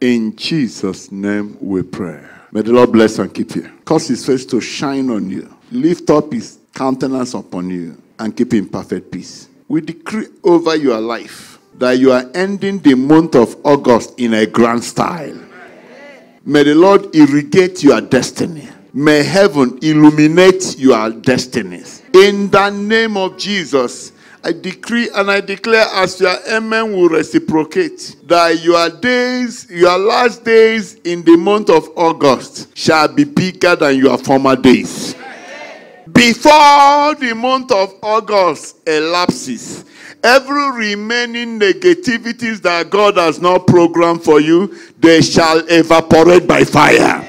In Jesus' name we pray. May the Lord bless and keep you. Cause his face to shine on you. Lift up his countenance upon you and keep in perfect peace. We decree over your life that you are ending the month of August in a grand style. May the Lord irrigate your destiny. May heaven illuminate your destinies. In the name of Jesus, I decree and I declare as your amen will reciprocate, that your days, your last days in the month of August shall be bigger than your former days. Before the month of August elapses, every remaining negativities that God has not programmed for you, they shall evaporate by fire.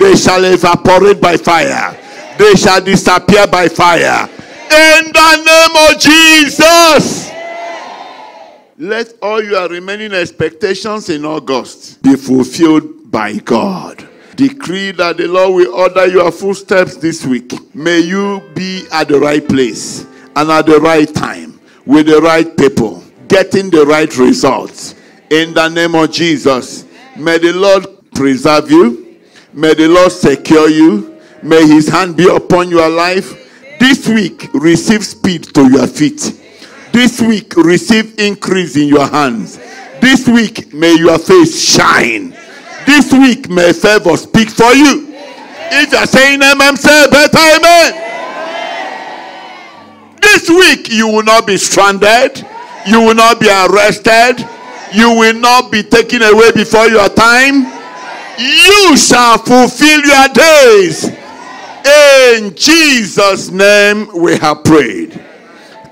They shall evaporate by fire. They shall disappear by fire. In the name of Jesus. Let all your remaining expectations in August be fulfilled by God. Decree that the Lord will order your footsteps this week. May you be at the right place and at the right time with the right people, getting the right results. In the name of Jesus, may the Lord preserve you. May the Lord secure you. May his hand be upon your life. This week, receive speed to your feet. This week, receive increase in your hands. This week, may your face shine. This week, may favor speak for you. If you're saying amen, say better amen. This week, you will not be stranded. You will not be arrested. You will not be taken away before your time. You shall fulfill your days. In Jesus' name, we have prayed.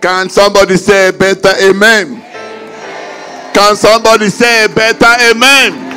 Can somebody say better amen? Can somebody say better amen?